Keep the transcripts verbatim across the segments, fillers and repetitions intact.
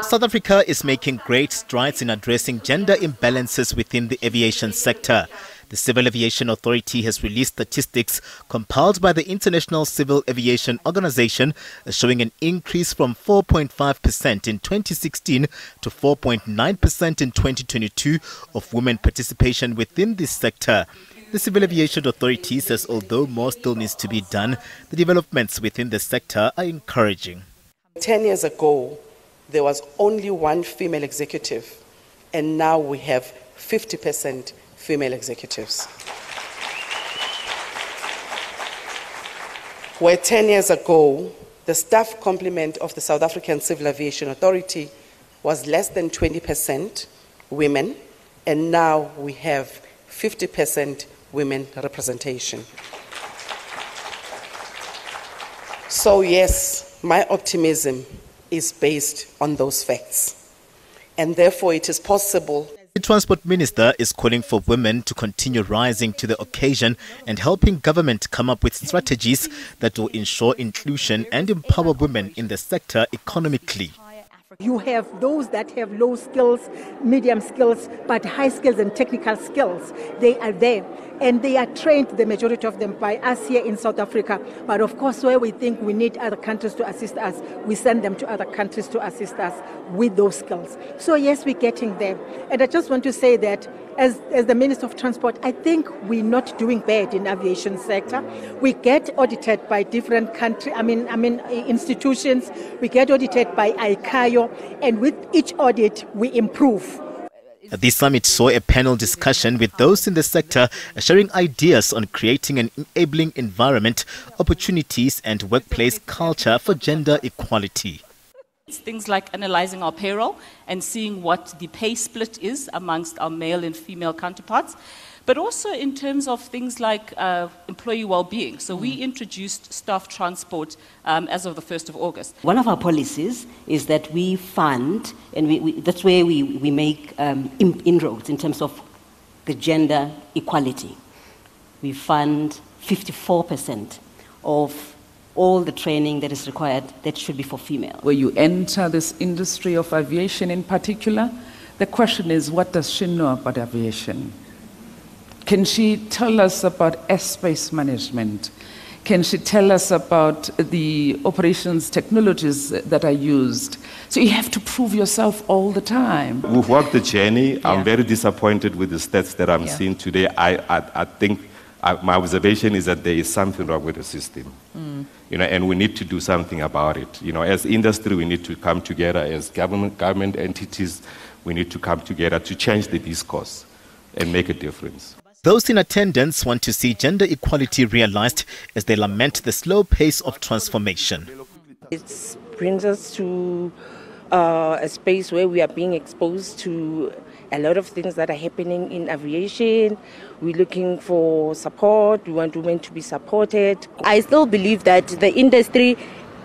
South Africa is making great strides in addressing gender imbalances within the aviation sector. The Civil Aviation Authority has released statistics compiled by the International Civil Aviation Organization showing an increase from four point five percent in twenty sixteen to four point nine percent in twenty twenty-two of women participation within this sector. The Civil Aviation Authority says although more still needs to be done, the developments within the sector are encouraging. Ten years ago, there was only one female executive, and now we have fifty percent female executives. Where ten years ago, the staff complement of the South African Civil Aviation Authority was less than twenty percent women, and now we have fifty percent women representation. So yes, my optimism is based on those facts, and therefore it is possible. The Transport Minister is calling for women to continue rising to the occasion and helping government come up with strategies that will ensure inclusion and empower women in the sector economically. You have those that have low skills, medium skills, but high skills and technical skills. They are there, and they are trained, the majority of them, by us here in South Africa. But of course, where we think we need other countries to assist us, we send them to other countries to assist us with those skills. So yes, we're getting there. And I just want to say that as, as the Minister of Transport, I think we're not doing bad in the aviation sector. We get audited by different country, I mean, I mean institutions. We get audited by I C A O. And with each audit, we improve. This summit saw a panel discussion with those in the sector sharing ideas on creating an enabling environment, opportunities and workplace culture for gender equality. It's things like analyzing our payroll and seeing what the pay split is amongst our male and female counterparts, but also in terms of things like uh, employee well-being. So we introduced staff transport um, as of the first of August. One of our policies is that we fund, and we, we, that's where we, we make um, inroads in terms of the gender equality. We fund fifty-four percent of all the training that is required that should be for female. Where you enter this industry of aviation in particular, the question is, what does she know about aviation? Can she tell us about airspace management? Can she tell us about the operations technologies that are used? So you have to prove yourself all the time. We've walked the journey. Yeah. I'm very disappointed with the stats that I'm yeah. seeing today. I, I, I think I, my observation is that there is something wrong with the system. Mm. You know, and we need to do something about it. You know, as industry, we need to come together. As government, government entities, we need to come together to change the discourse and make a difference. Those in attendance want to see gender equality realized as they lament the slow pace of transformation. It brings us to uh, a space where we are being exposed to a lot of things that are happening in aviation. We're looking for support. We want women to be supported. I still believe that the industry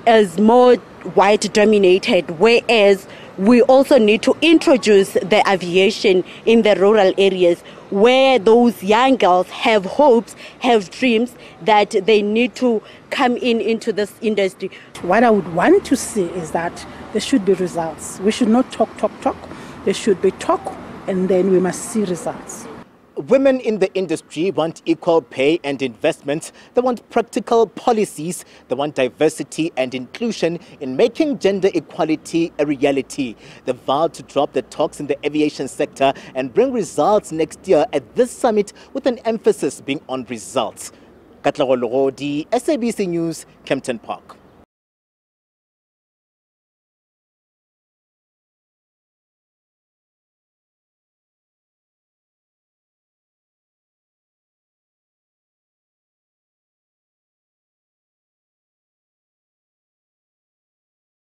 is more white dominated, whereas we also need to introduce the aviation in the rural areas where those young girls have hopes, have dreams that they need to come in into this industry. What I would want to see is that there should be results. We should not talk, talk, talk. There should be talk, and then we must see results. Women in the industry want equal pay and investment. They want practical policies. They want diversity and inclusion in making gender equality a reality. They vowed to drop the talks in the aviation sector and bring results next year at this summit, with an emphasis being on results. Katlego Lorodi, S A B C News, Kempton Park.